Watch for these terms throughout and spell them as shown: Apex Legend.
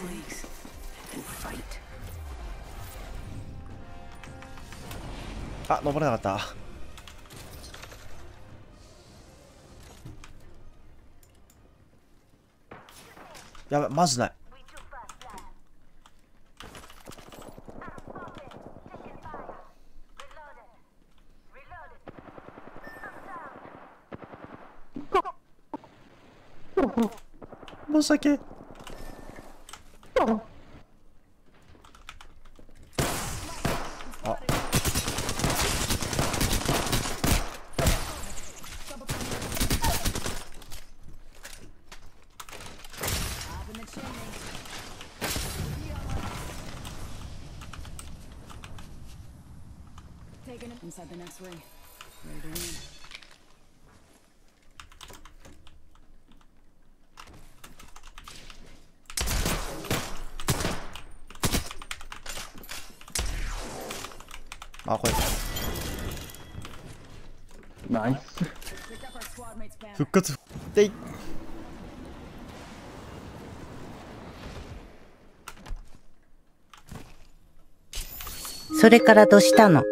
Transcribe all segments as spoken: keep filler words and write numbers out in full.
please, and fight. あ、登れなかった。やばい、マジない。申し訳。あ。あ、これナイス復活でいそれからどうしたの？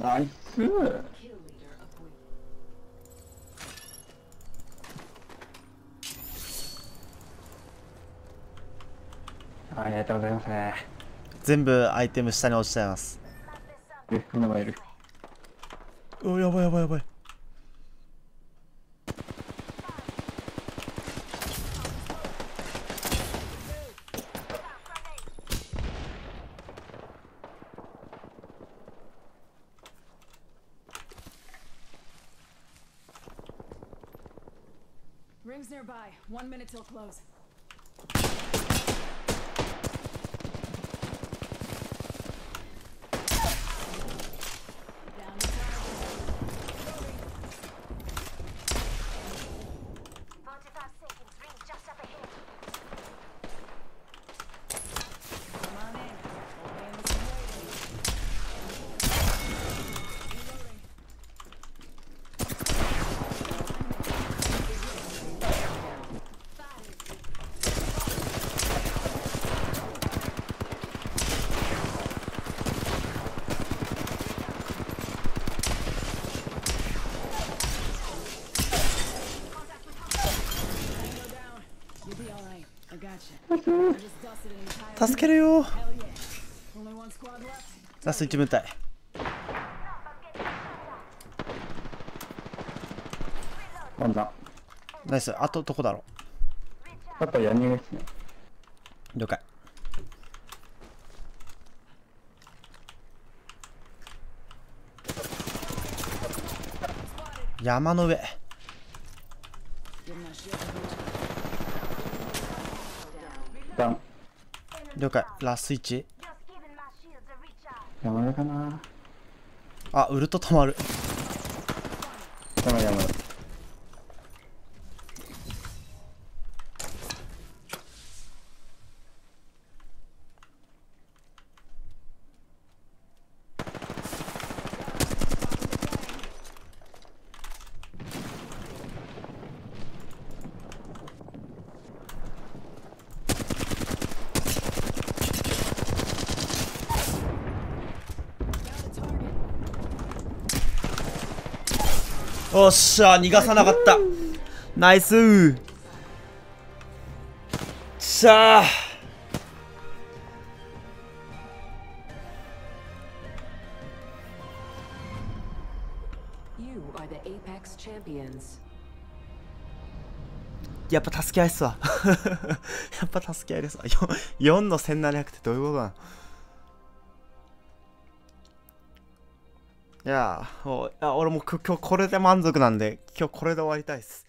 ナイス。ありがとうございます。全部アイテム下に落ちちゃいます。え、こんなのいる。お、やばいやばいやばい。Rings nearby. One minute till close. Down the tower. forty-five seconds. Ring just up ahead. Come on in. Old man was waiting. Reloading.助けるよ。ラストいちぶん隊。なんだ。ナイス。あとどこだろう。あとやにげですね。了解。山の上。ダウン。了解、ラスいち。山田かなあ、ウルトたまる。たまるやまる。よっしゃ、逃がさなかった。ナイスー。しゃあ。You are the Apex champions. やっぱ助け合いっすわ。やっぱ助け合いですわ。よんのせんななひゃくってどういうことなの。いやー、もう、いや俺も今日これで満足なんで、今日これで終わりたいっす。